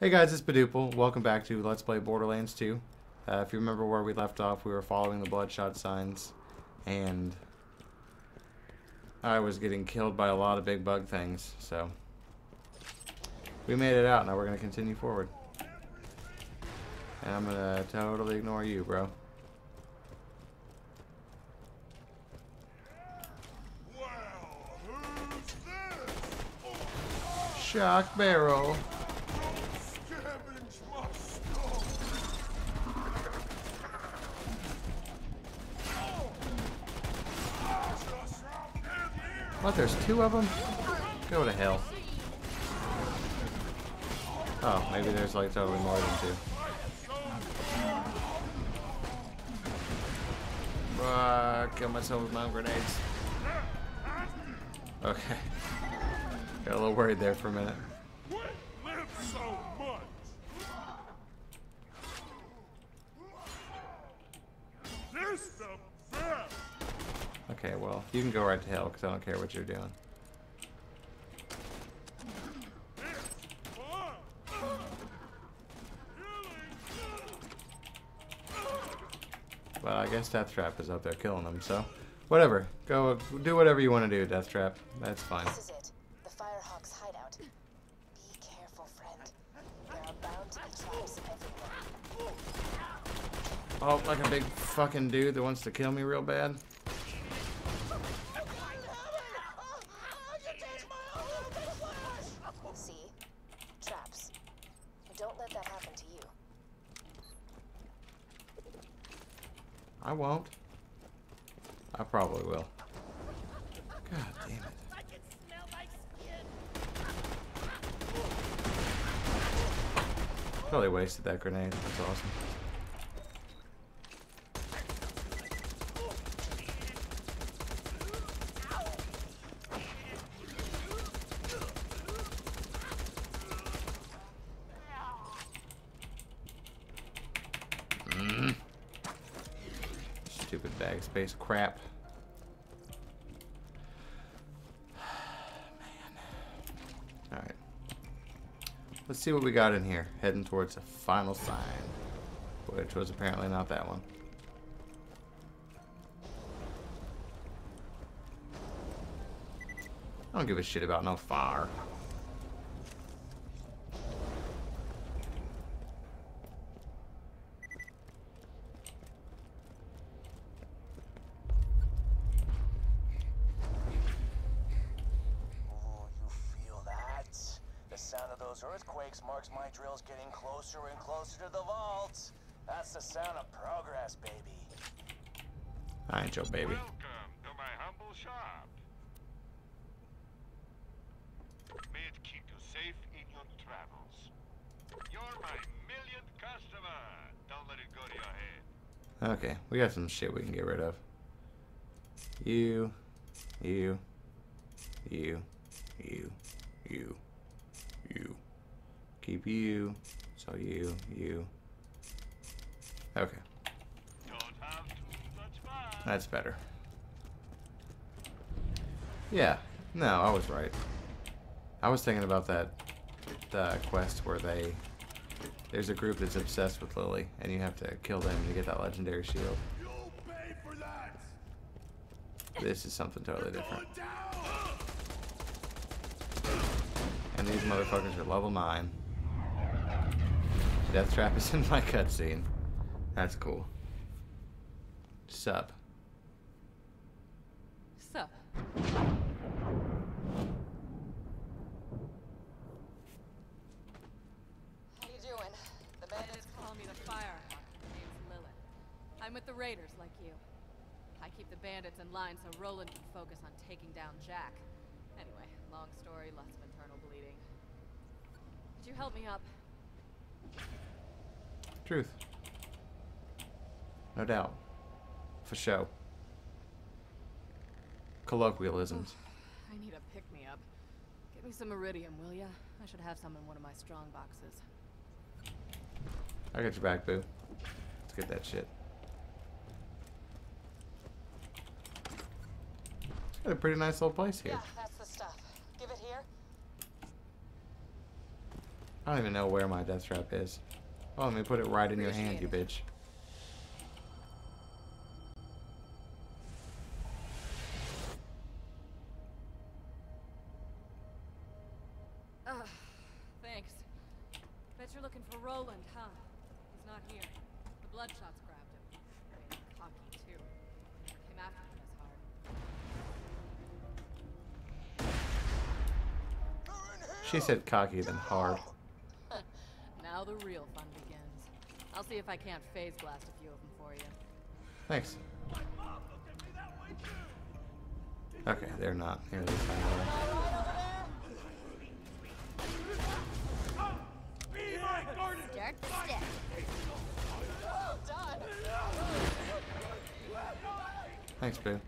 Hey guys, it's Badoople. Welcome back to Let's Play Borderlands 2. If you remember where we left off, we were following the Bloodshot signs, and I was getting killed by a lot of big bug things, so we made it out. Now we're going to continue forward. And I'm going to totally ignore you, bro. Shock barrel. What, there's two of them? Go to hell. Oh, maybe there's like totally more than two. Kill myself with my own grenades. Okay. Got a little worried there for a minute. Okay, well, you can go right to hell because I don't care what you're doing. Well, I guess Death Trap is up there killing them, so whatever. Go do whatever you want to do, Death Trap. That's fine. This is it. The Firehawk's hideout. Be careful, friend. There are bound to be traps everywhere. Oh, like a big fucking dude that wants to kill me real bad. I won't. I probably will. God damn it. I can smell my skin. Probably wasted that grenade. That's awesome. Stupid bag space crap. Man. Alright. Let's see what we got in here. Heading towards the final sign, which was apparently not that one. I don't give a shit about no fire. Earthquakes marks my drills getting closer and closer to the vaults. That's the sound of progress, baby. I ain't your baby. Welcome to my humble shop. May it keep you safe in your travels. You're my millionth customer. Don't let it go to your head. Okay, we got some shit we can get rid of. You. Keep you, so you. Okay. Don't have too much fun. That's better. Yeah. No, I was right. I was thinking about that quest where there's a group that's obsessed with Lily, and you have to kill them to get that legendary shield. You'll pay for that. This is something totally different. And these motherfuckers are level 9. Death Trap is in my cutscene. That's cool. Sup. Sup. What are you doing? The bandits call me the Firehawk. My name's Lilith. I'm with the Raiders, like you. I keep the bandits in line so Roland can focus on taking down Jack. Anyway, long story, lots of internal bleeding. Could you help me up? Truth. No doubt. For show. Colloquialisms. Oof, I need a pick-me-up. Get me some iridium, will ya? I should have some in one of my strong boxes. I got your back, boo. Let's get that shit. It's got a pretty nice little place here. Yeah, that's the stuff. Give it here. I don't even know where my death trap is. Oh, let me put it right in your hand, you bitch. Thanks. Bet you're looking for Roland, huh? He's not here. The Bloodshot's grabbed him. I mean, cocky, too. Came after him as hard. She said cocky, then hard. Now the real fun begins. I'll see if I can't phase blast a few of them for you. Thanks. Okay, they're not. Here they are. Start the step. Well done. Thanks, boo.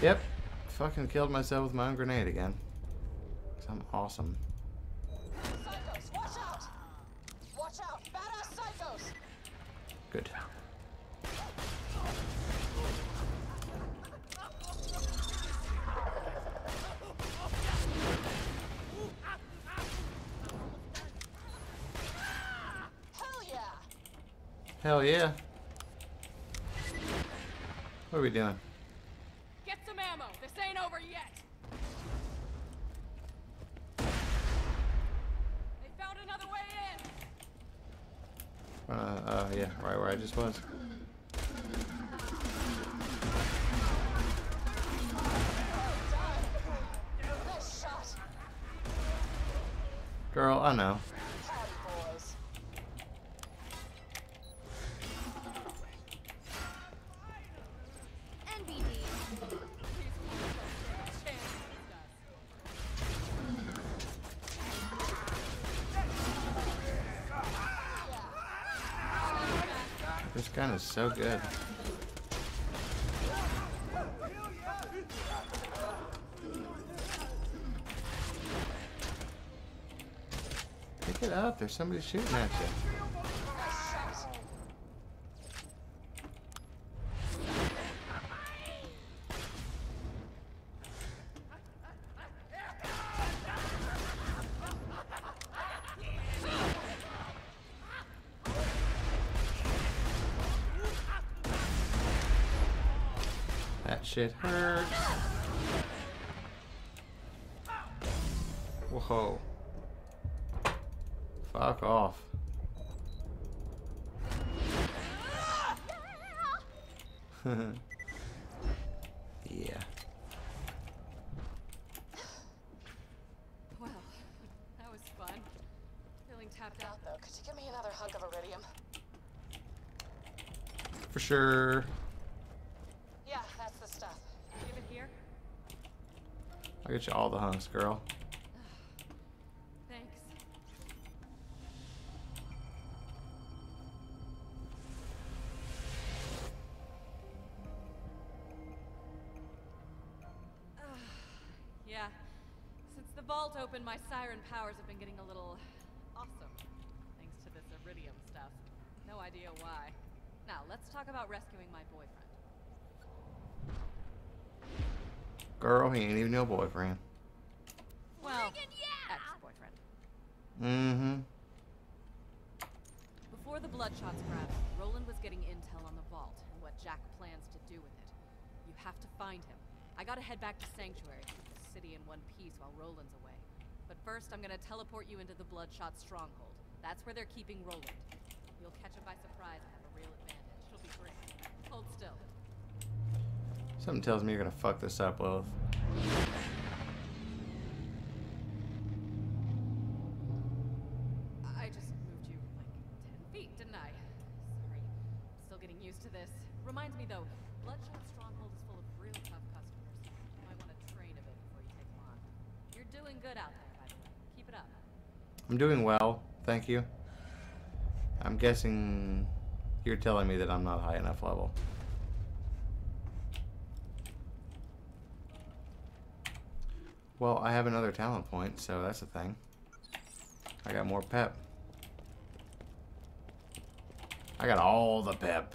Yep. Fucking killed myself with my own grenade again. 'Cause I'm awesome. Psychos, watch out! Watch out! Badass psychos! Good. Hell yeah! Hell yeah! What are we doing? Yeah, right where I just was. Girl, I know. This gun is so good. Pick it up, there's somebody shooting at you. That shit hurts. Whoa. Fuck off. Yeah. Well, that was fun. Feeling tapped out though. Could you give me another hug of iridium? For sure. I'll get you all the hunks, girl. Thanks. Yeah. Since the vault opened, my siren powers have been getting a little awesome. Thanks to this iridium stuff. No idea why. Now, let's talk about rescuing my boyfriend. Girl, he ain't even your boyfriend. Well, ex-boyfriend. Mm-hmm. Before the Bloodshot's grab, Roland was getting intel on the vault and what Jack plans to do with it. You have to find him. I gotta head back to Sanctuary, keep the city in one piece while Roland's away. But first, I'm gonna teleport you into the Bloodshot Stronghold. That's where they're keeping Roland. You'll catch him by surprise and have a real advantage. She'll be great. Hold still. Something tells me you're gonna fuck this up, Lilith. I just moved you like 10 feet, didn't I? Sorry. Still getting used to this. Reminds me though, Bloodshot Stronghold is full of real tough customers. You might want to train a bit before you take them on. You're doing good out there, by the way. Keep it up. I'm doing well, thank you. I'm guessing you're telling me that I'm not high enough level. Well, I have another talent point, so that's a thing. I got more pep. I got all the pep.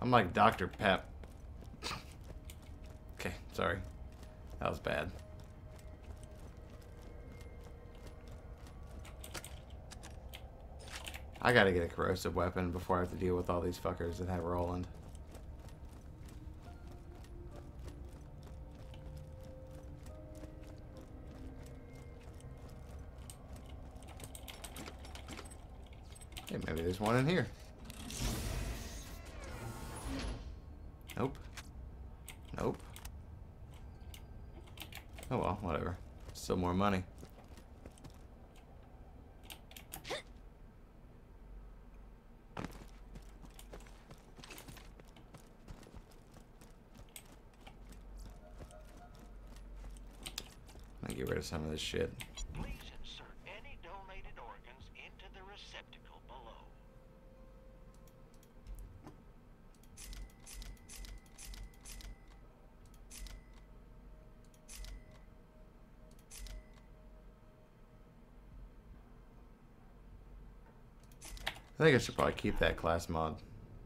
I'm like Dr. Pep. Okay, sorry. That was bad. I gotta get a corrosive weapon before I have to deal with all these fuckers that have Roland. Hey, maybe there's one in here. Nope. Nope. Oh well, whatever. Still more money. Let me get rid of some of this shit. Please insert any donated organs into the receptacle below. I think I should probably keep that class mod,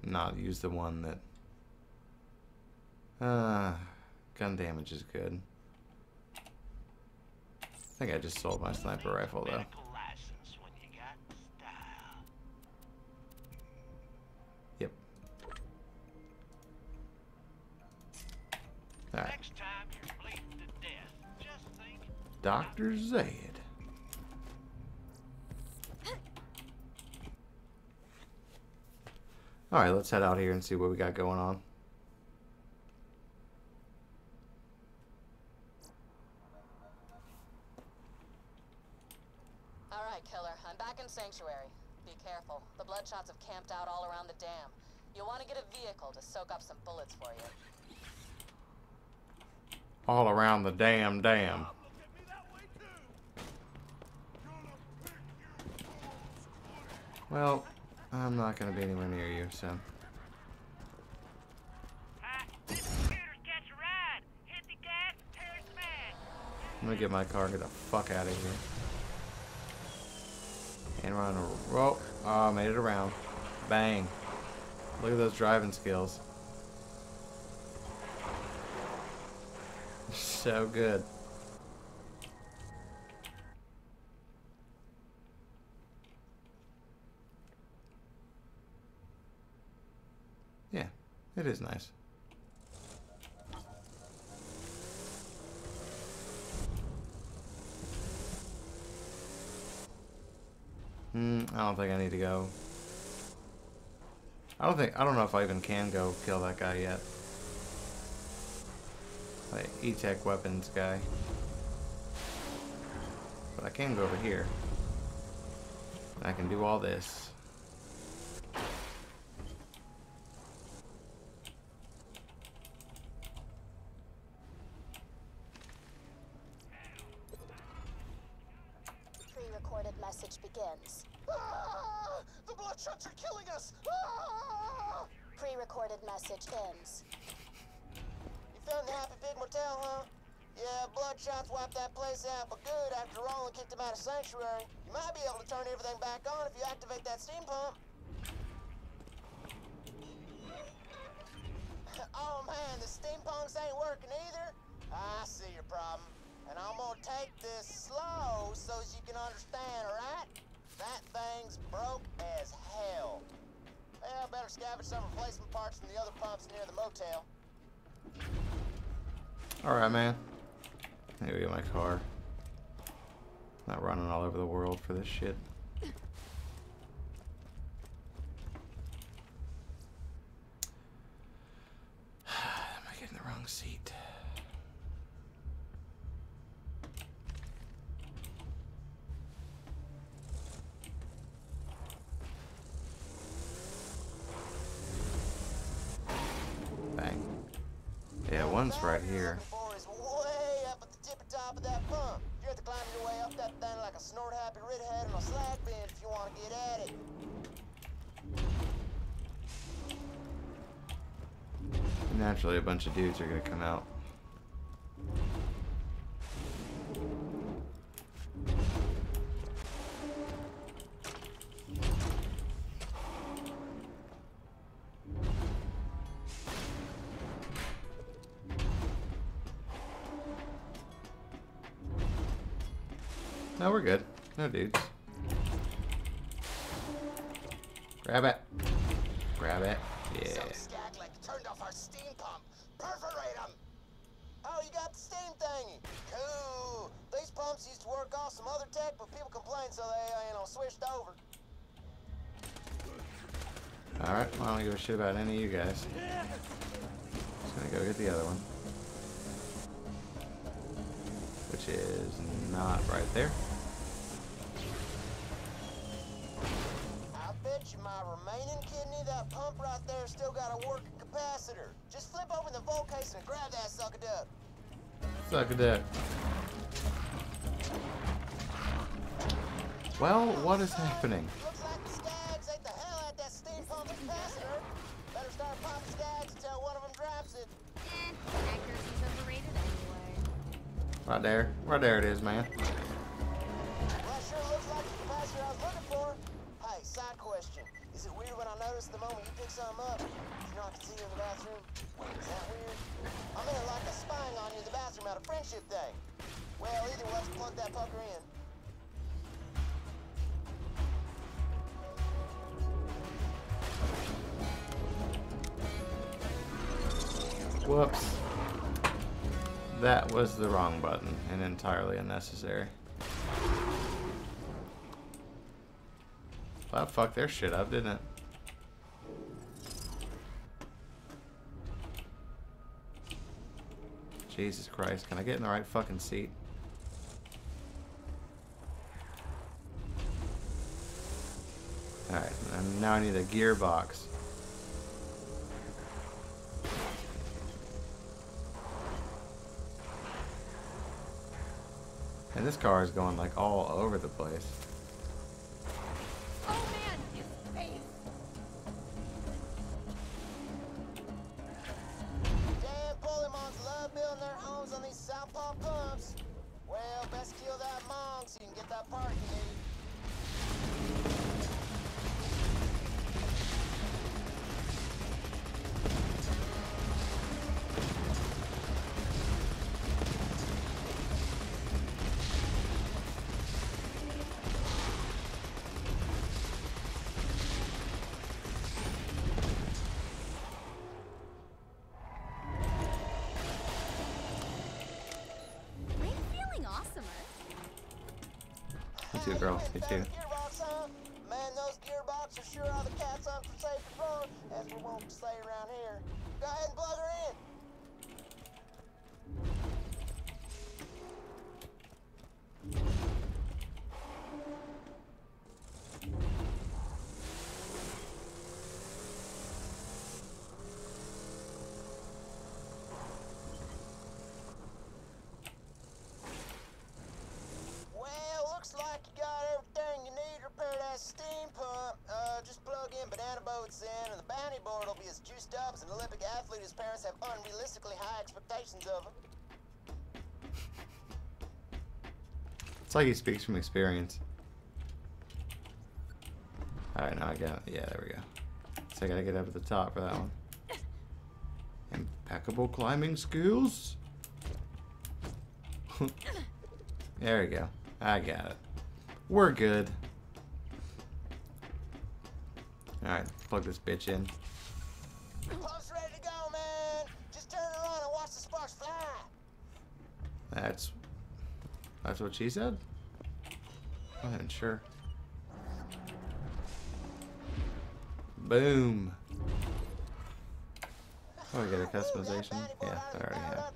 not use the one that... gun damage is good. I think I just sold my sniper rifle, though. Yep. Alright. Dr. Zayn. Alright, let's head out here and see what we got going on. Alright, killer. I'm back in Sanctuary. Be careful. The Bloodshots have camped out all around the dam. You'll want to get a vehicle to soak up some bullets for you. All around the damn dam. Well... I'm not gonna be anywhere near you, so. I'm gonna get my car, get the fuck out of here. And we're on a roll. Oh, made it around. Bang. Look at those driving skills. So good. It is nice. I don't think I need to go. I don't know if I even can go kill that guy yet. Like E-Tech weapons guy. But I can go over here. And I can do all this. Begins. Ah, the Bloodshots are killing us! Ah! Pre-recorded message ends. You found the Happy Pig Motel, huh? Yeah, Bloodshots wiped that place out, but good after Roland kicked him out of Sanctuary. You might be able to turn everything back on if you activate that steam pump. Oh man, the steam pumps ain't working either? I see your problem. And I'm gonna take this slow so as you can understand, alright? That thing's broke as hell. Well, better scavenge some replacement parts from the other pumps near the motel. Alright, man. Here we go, my car. I'm not running all over the world for this shit. Am I getting the wrong seat? One's right here. Way up at the tip and top of that pump. You have to climb your way up that thing like a snort happy redhead on a slag bin if you want to get at it. Naturally, a bunch of dudes are gonna come out. No, we're good. No dudes. Grab it. Grab it. Yeah. Some skaglet turned off our steam pump. Perforate them. Oh, you got the steam thingy. Cool. These pumps used to work off some other tech, but people complained, so they, switched over. Alright, well, I don't give a shit about any of you guys. Just gonna go get the other one. Which is not right there. I bet you my remaining kidney that pump right there still got a working capacitor. Just flip open the vault case and grab that sucker duck. Sucker duck. Well, what is happening? Right there it is, man. That sure looks like the capacitor I was looking for. Hey, side question. Is it weird when I notice the moment you pick something up? You know I can see you in the bathroom? Is that weird? I mean, like a spying on you in the bathroom at a friendship thing. Well, either way, let's plug that pucker in. Whoops. That was the wrong button, and entirely unnecessary. Well, that fucked their shit up, didn't it? Jesus Christ, can I get in the right fucking seat? Alright, now I need a gearbox. And this car is going like all over the place. Oh man, his face! Damn, Polemon's love building their homes on these southpaw pumps. Well, best kill that monk so you can get that part you girl. You too. Man, those gearbox are sure all the cats on for safety phone, as we won't say around here. Go ahead and plug her in. It's like he speaks from experience. Alright, now I got it. Yeah, there we go. So I gotta get up at the top for that one. Impeccable climbing skills? There we go. I got it. We're good. Alright, plug this bitch in. Pump's ready to go, man! Just turn her on and watch the sparks fly! That's what she said? I wasn't sure. Boom. Oh, we got a customization? Yeah, I already have.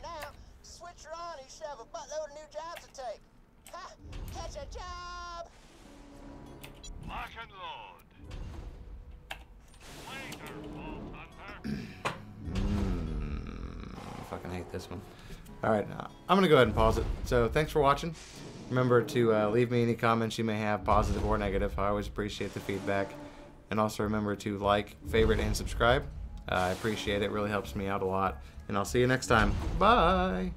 Switch her on, you should have a buttload of new jobs to take. Ha! Catch a job! Lock and load. Laser bolt hunter. I fucking hate this one. Alright, I'm going to go ahead and pause it. So, thanks for watching. Remember to leave me any comments you may have, positive or negative. I always appreciate the feedback. And also remember to like, favorite, and subscribe. I appreciate it. It really helps me out a lot. And I'll see you next time. Bye!